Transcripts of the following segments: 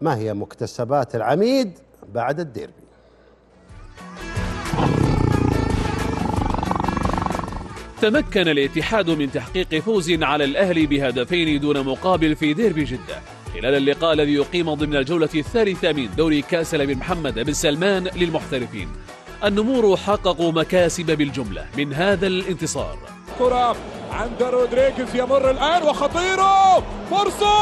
ما هي مكتسبات العميد بعد الديربي؟ تمكن الاتحاد من تحقيق فوز على الأهلي بهدفين دون مقابل في ديربي جدة خلال اللقاء الذي يقيم ضمن الجولة الثالثة من دوري كأس الأمير محمد بن سلمان للمحترفين. النمور حققوا مكاسب بالجملة من هذا الانتصار. كرة عند رودريكيز يمر الآن وخطيره فرصة.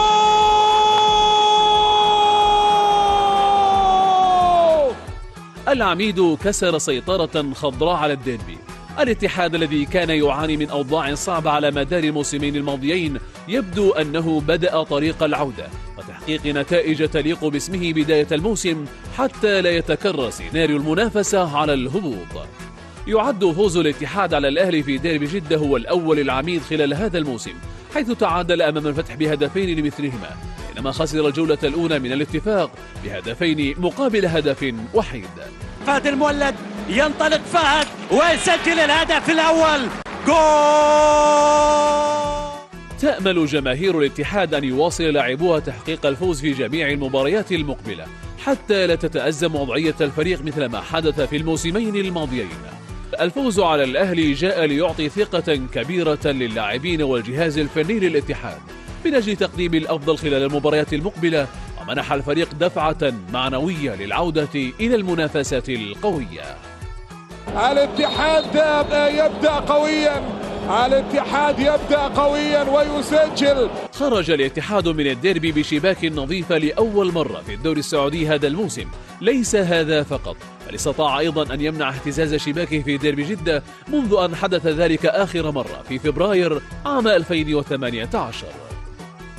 العميد كسر سيطرة خضراء على الديربي. الاتحاد الذي كان يعاني من أوضاع صعبة على مدار الموسمين الماضيين يبدو أنه بدأ طريق العودة وتحقيق نتائج تليق باسمه بداية الموسم حتى لا يتكرر سيناريو المنافسة على الهبوط. يعد فوز الاتحاد على الأهلي في ديربي جدة هو الأول العميد خلال هذا الموسم، حيث تعادل أمام الفتح بهدفين لمثلهما، بينما خسر الجولة الأولى من الاتفاق بهدفين مقابل هدف وحيد. فهد المولد ينطلق فهد ويسجل الهدف الأول، جول! تأمل جماهير الاتحاد أن يواصل لاعبوها تحقيق الفوز في جميع المباريات المقبلة حتى لا تتأزم وضعية الفريق مثل ما حدث في الموسمين الماضيين. الفوز على الأهلي جاء ليعطي ثقة كبيرة للاعبين والجهاز الفني للاتحاد من أجل تقديم الأفضل خلال المباريات المقبلة، ومنح الفريق دفعة معنوية للعودة إلى المنافسة القوية. الاتحاد يبدأ قوياً، ويسجل. خرج الاتحاد من الديربي بشباك نظيفة لأول مرة في الدوري السعودي هذا الموسم. ليس هذا فقط، بل استطاع أيضا أن يمنع اهتزاز شباكه في ديربي جدة منذ أن حدث ذلك آخر مرة في فبراير عام 2018.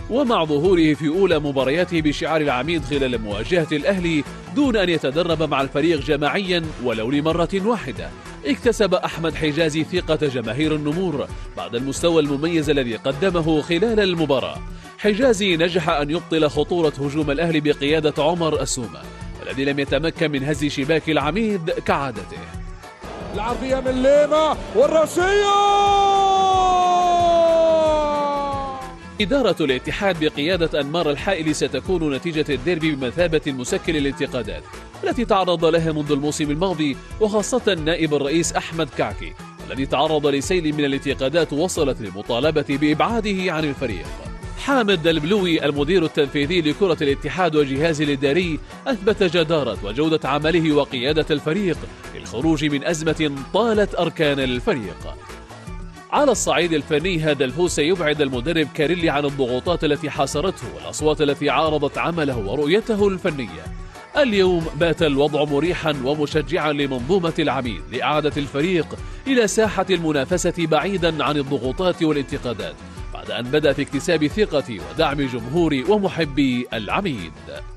ومع ظهوره في أولى مبارياته بشعار العميد خلال مواجهة الأهلي دون أن يتدرب مع الفريق جماعيا ولو لمرة واحدة، اكتسب أحمد حجازي ثقة جماهير النمور بعد المستوى المميز الذي قدمه خلال المباراة. حجازي نجح أن يبطل خطورة هجوم الأهلي بقيادة عمر أسومة، الذي لم يتمكن من هز شباك العميد كعادته. العرضية من ليما والرأسية. إدارة الاتحاد بقيادة أنمار الحايلي ستكون نتيجة الديربي بمثابة مسكن الانتقادات التي تعرض لها منذ الموسم الماضي، وخاصة نائب الرئيس أحمد كعكي الذي تعرض لسيل من الانتقادات وصلت للمطالبة بإبعاده عن الفريق. حامد البلوي المدير التنفيذي لكرة الاتحاد وجهازه الإداري أثبت جدارة وجودة عمله وقيادة الفريق للخروج من أزمة طالت أركان الفريق. على الصعيد الفني هذا الفوز سيبعد المدرب كاريلي عن الضغوطات التي حاصرته والأصوات التي عارضت عمله ورؤيته الفنية. اليوم بات الوضع مريحا ومشجعا لمنظومة العميد لإعادة الفريق إلى ساحة المنافسة بعيدا عن الضغوطات والانتقادات، بعد أن بدأ في اكتساب ثقة ودعم جمهور ومحبي العميد.